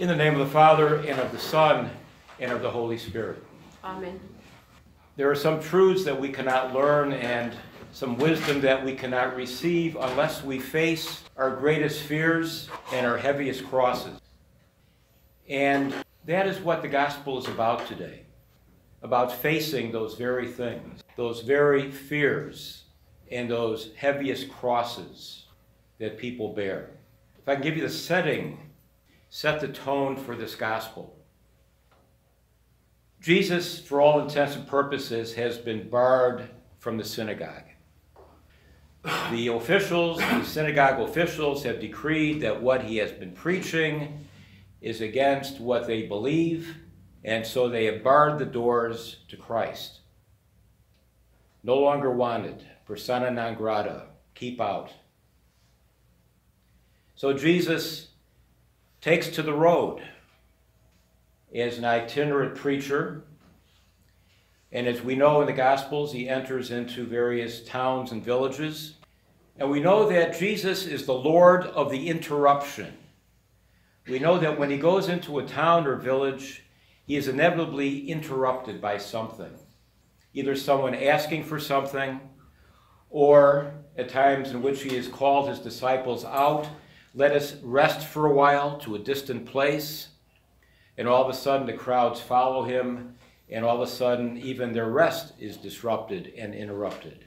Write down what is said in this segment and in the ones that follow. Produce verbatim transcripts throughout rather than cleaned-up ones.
In the name of the Father, and of the Son, and of the Holy Spirit. Amen. There are some truths that we cannot learn and some wisdom that we cannot receive unless we face our greatest fears and our heaviest crosses. And that is what the gospel is about today, about facing those very things, those very fears, and those heaviest crosses that people bear. If I can give you the setting, set the tone for this gospel. Jesus, for all intents and purposes, has been barred from the synagogue. The officials, the synagogue officials, have decreed that what he has been preaching is against what they believe, and so they have barred the doors to Christ. No longer wanted, persona non grata, keep out. So Jesus takes to the road as an itinerant preacher, and as we know in the Gospels, he enters into various towns and villages, and we know that Jesus is the Lord of the interruption. We know that when he goes into a town or village, he is inevitably interrupted by something, either someone asking for something, or at times in which he has called his disciples out, let us rest for a while to a distant place, and all of a sudden the crowds follow him, and all of a sudden even their rest is disrupted and interrupted.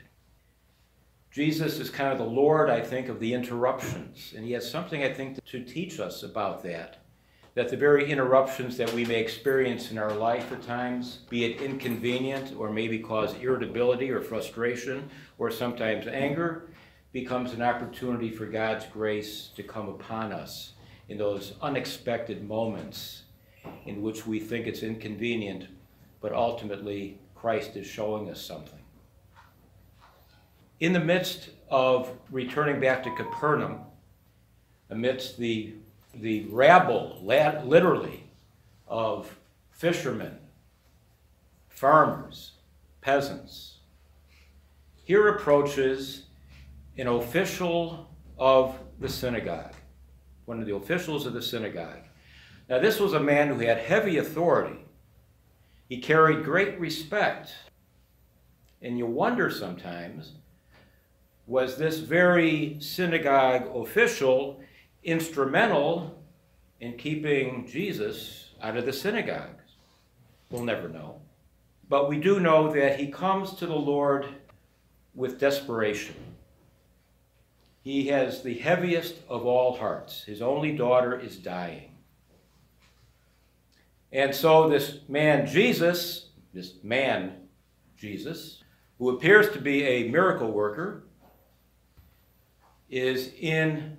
Jesus is kind of the Lord, I think, of the interruptions, and he has something, I think, to teach us about that. That the very interruptions that we may experience in our life at times, be it inconvenient or maybe cause irritability or frustration or sometimes anger, becomes an opportunity for God's grace to come upon us in those unexpected moments in which we think it's inconvenient, but ultimately Christ is showing us something. In the midst of returning back to Capernaum, amidst the the rabble, literally, of fishermen, farmers, peasants. Here approaches an official of the synagogue, one of the officials of the synagogue. Now, this was a man who had heavy authority. He carried great respect. And you wonder sometimes, was this very synagogue official instrumental in keeping Jesus out of the synagogues? We'll never know. But we do know that he comes to the Lord with desperation. He has the heaviest of all hearts. His only daughter is dying. And so this man Jesus, this man Jesus, who appears to be a miracle worker, is in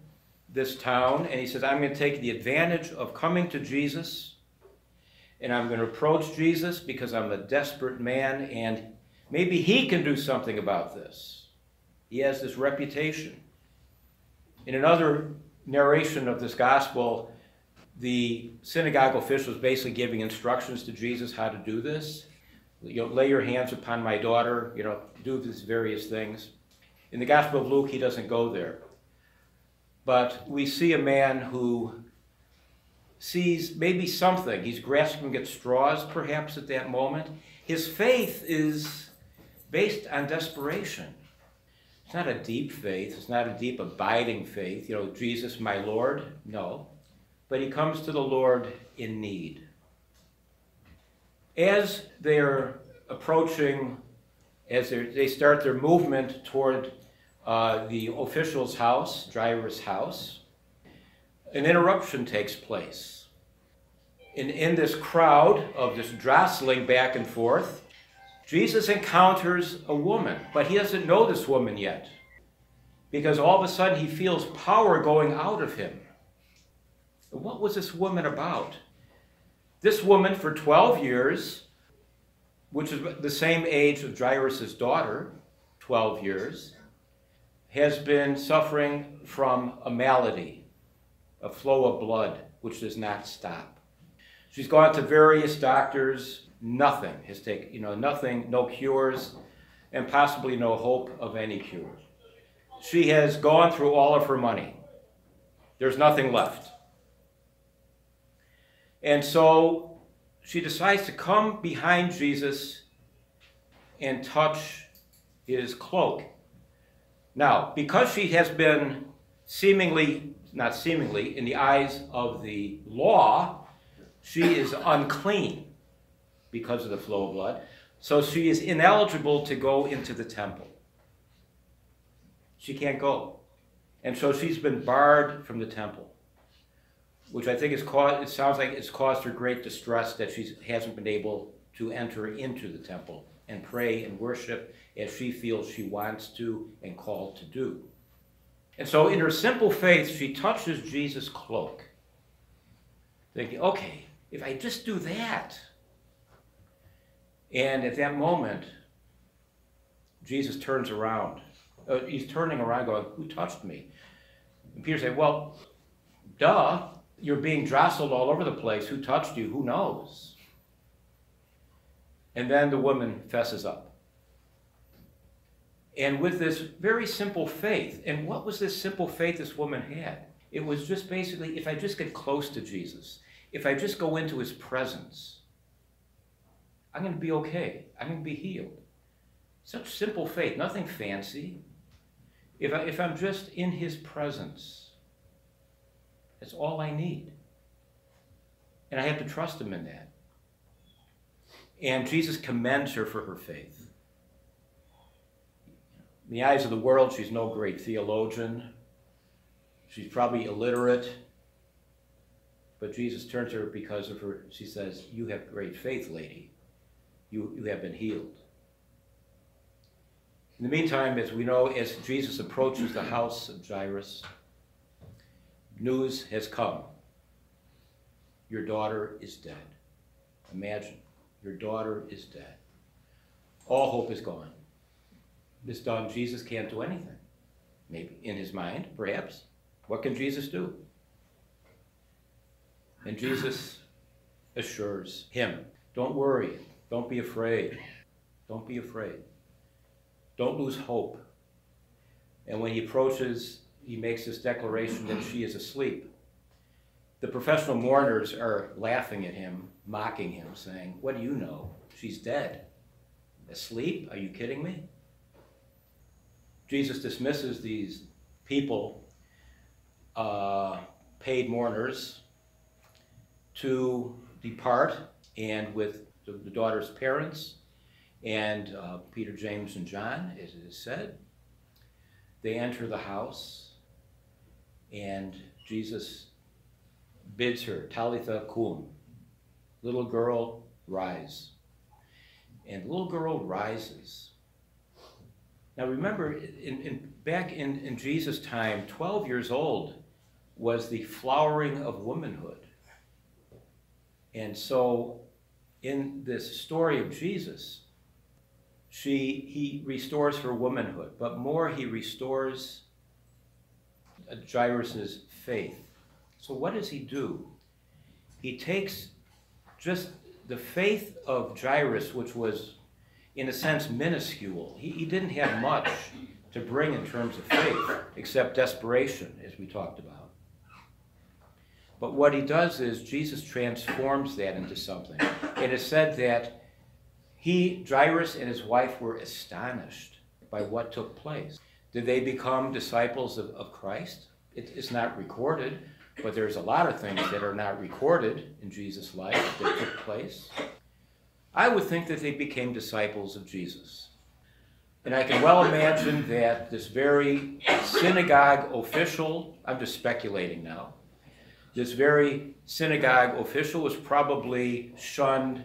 this town, and he says, I'm going to take the advantage of coming to Jesus, and I'm going to approach Jesus because I'm a desperate man, and maybe he can do something about this. He has this reputation. In another narration of this gospel, the synagogue official is basically giving instructions to Jesus how to do this. You know, lay your hands upon my daughter, you know, do these various things. In the Gospel of Luke, he doesn't go there. But we see a man who sees maybe something. He's grasping at straws, perhaps, at that moment. His faith is based on desperation. It's not a deep faith. It's not a deep, abiding faith. You know, Jesus, my Lord. No. But he comes to the Lord in need. As they're approaching, as they're, they start their movement toward Uh, the official's house, Jairus' house, an interruption takes place. And in this crowd of this jostling back and forth, Jesus encounters a woman, but he doesn't know this woman yet, because all of a sudden he feels power going out of him. What was this woman about? This woman, for twelve years, which is the same age of Jairus' daughter, twelve years, has been suffering from a malady, a flow of blood, which does not stop. She's gone to various doctors, nothing has taken, you know, nothing, no cures, and possibly no hope of any cure. She has gone through all of her money. There's nothing left. And so she decides to come behind Jesus and touch his cloak. Now, because she has been seemingly, not seemingly, in the eyes of the law, she is unclean because of the flow of blood. So she is ineligible to go into the temple. She can't go. And so she's been barred from the temple, which I think is caused, it sounds like it's caused her great distress that she hasn't been able to enter into the temple and pray and worship as she feels she wants to and called to do. And so in her simple faith, she touches Jesus' cloak, thinking, okay, if I just do that. And at that moment, Jesus turns around. Uh, he's turning around going, who touched me? And Peter said, well, duh, you're being jostled all over the place. Who touched you? Who knows? And then the woman fesses up. And with this very simple faith, and what was this simple faith this woman had? It was just basically, if I just get close to Jesus, if I just go into his presence, I'm going to be okay. I'm going to be healed. Such simple faith, nothing fancy. If, I, if I'm just in his presence, that's all I need. And I have to trust him in that. And Jesus commends her for her faith. In the eyes of the world, she's no great theologian. She's probably illiterate. But Jesus turns to her because of her, she says, you have great faith, lady. You, you have been healed. In the meantime, as we know, as Jesus approaches the house of Jairus, news has come. Your daughter is dead. Imagine, your daughter is dead. All hope is gone. It's done. Jesus can't do anything. Maybe in his mind, perhaps. What can Jesus do? And Jesus assures him, don't worry. Don't be afraid. Don't be afraid. Don't lose hope. And when he approaches, he makes this declaration that she is asleep. The professional mourners are laughing at him, mocking him, saying, what do you know? She's dead. Asleep? Are you kidding me? Jesus dismisses these people, uh, paid mourners, to depart, and with the daughter's parents, and uh, Peter, James, and John, as it is said. They enter the house, and Jesus bids her, Talitha kum, little girl, rise. And the little girl rises. Now remember, in, in, back in, in Jesus' time, twelve years old was the flowering of womanhood. And so, in this story of Jesus, she, he restores her womanhood, but more, he restores Jairus' faith. So what does he do? He takes just the faith of Jairus, which was, in a sense, minuscule. He, he didn't have much to bring in terms of faith, except desperation, as we talked about. But what he does is Jesus transforms that into something. It is said that he, Jairus, and his wife were astonished by what took place. Did they become disciples of, of Christ? It, it's not recorded, but there's a lot of things that are not recorded in Jesus' life that took place. I would think that they became disciples of Jesus. And I can well imagine that this very synagogue official, I'm just speculating now, this very synagogue official was probably shunned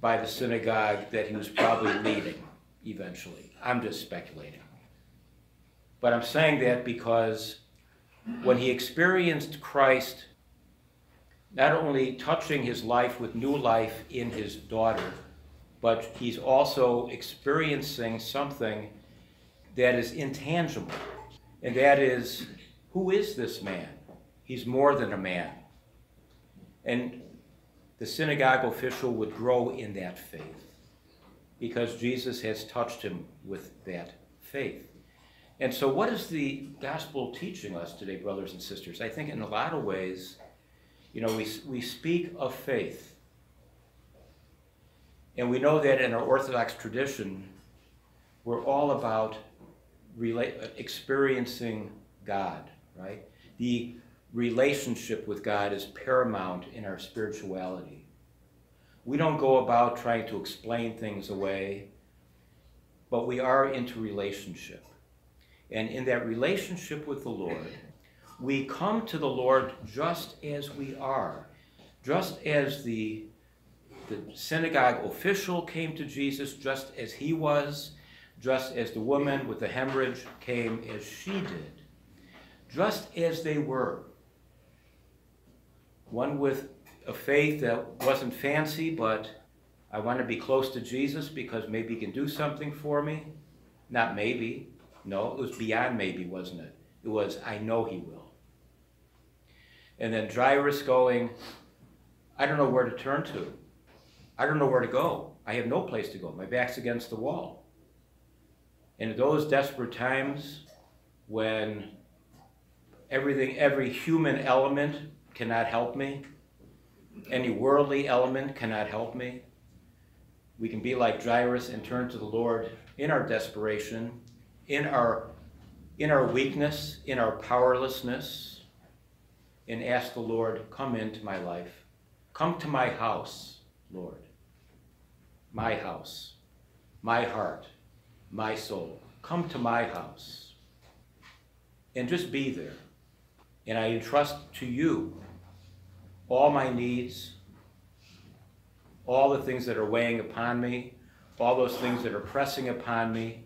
by the synagogue that he was probably leading eventually. I'm just speculating. But I'm saying that because when he experienced Christ not only touching his life with new life in his daughter, but he's also experiencing something that is intangible. And that is, who is this man? He's more than a man. And the synagogue official would grow in that faith because Jesus has touched him with that faith. And so what is the gospel teaching us today, brothers and sisters? I think in a lot of ways You know, we, we speak of faith. And we know that in our Orthodox tradition, we're all about relate, experiencing God, right? The relationship with God is paramount in our spirituality. We don't go about trying to explain things away, but we are into relationship. And in that relationship with the Lord, we come to the Lord just as we are, just as the, the synagogue official came to Jesus, just as he was, just as the woman with the hemorrhage came as she did, just as they were. One with a faith that wasn't fancy, but I want to be close to Jesus because maybe he can do something for me. Not maybe. No, it was beyond maybe, wasn't it? It was, I know he will. And then Jairus going, I don't know where to turn to. I don't know where to go. I have no place to go. My back's against the wall. And in those desperate times when everything, every human element cannot help me, any worldly element cannot help me, we can be like Jairus and turn to the Lord in our desperation, in our, in our weakness, in our powerlessness, and ask the Lord, come into my life. Come to my house, Lord. My house, my heart, my soul. Come to my house and just be there. And I entrust to you all my needs, all the things that are weighing upon me, all those things that are pressing upon me,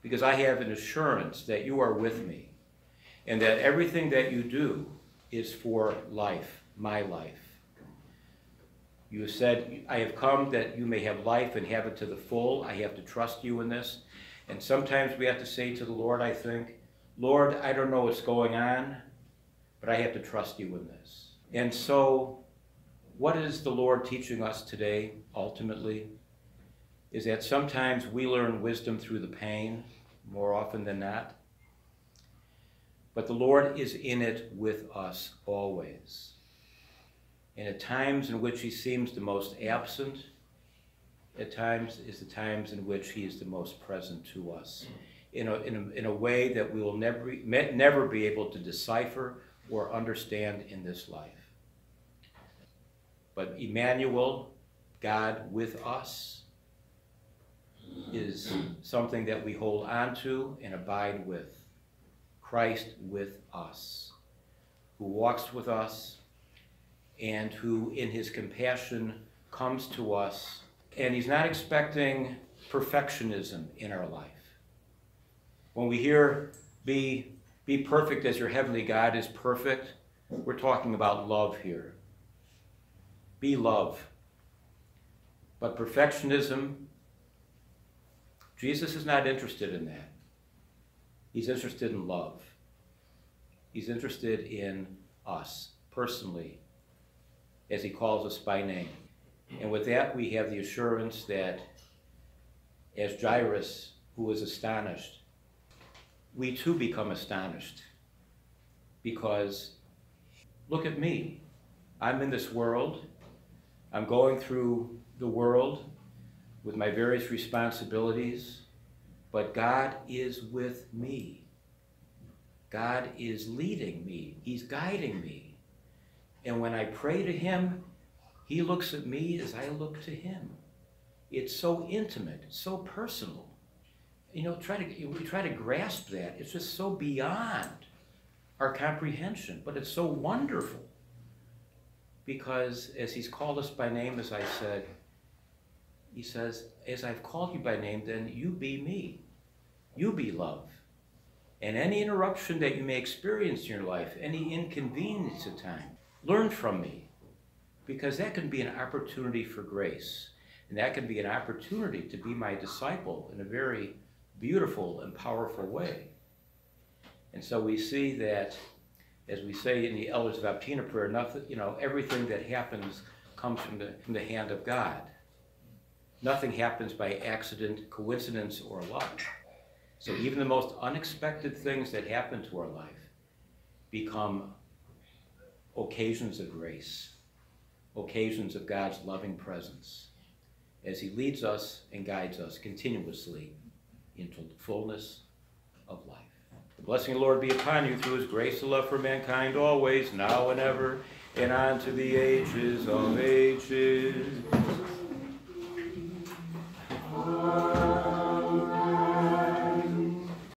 because I have an assurance that you are with me and that everything that you do is for life, my life. You said, I have come that you may have life and have it to the full. I have to trust you in this. And sometimes we have to say to the Lord, I think, Lord, I don't know what's going on, but I have to trust you in this. And so what is the Lord teaching us today, ultimately, is that sometimes we learn wisdom through the pain, more often than not. But the Lord is in it with us always. And at times in which he seems the most absent, at times is the times in which he is the most present to us, in a, in a, in a way that we will never, never be able to decipher or understand in this life. But Emmanuel, God with us, is something that we hold on to and abide with. Christ with us, who walks with us and who in his compassion comes to us. And he's not expecting perfectionism in our life. When we hear, be, be perfect as your heavenly God is perfect, we're talking about love here. Be love. But perfectionism, Jesus is not interested in that. He's interested in love. He's interested in us personally, as he calls us by name. And with that, we have the assurance that as Jairus, who was astonished, we too become astonished because look at me. I'm in this world. I'm going through the world with my various responsibilities, but God is with me. God is leading me. He's guiding me. And when I pray to him, he looks at me as I look to him. It's so intimate, so personal. You know, try to, we try to grasp that. It's just so beyond our comprehension, but it's so wonderful because as he's called us by name, as I said, he says, as I've called you by name, then you be me. You be love. And any interruption that you may experience in your life, any inconvenience at times, learn from me, because that can be an opportunity for grace. And that can be an opportunity to be my disciple in a very beautiful and powerful way. And so we see that, as we say in the Elders of Optina prayer, nothing, you know, everything that happens comes from the, from the hand of God. Nothing happens by accident, coincidence, or luck. So even the most unexpected things that happen to our life become occasions of grace, occasions of God's loving presence, as he leads us and guides us continuously into the fullness of life. The blessing of the Lord be upon you through his grace and love for mankind always, now and ever, and on to the ages of ages.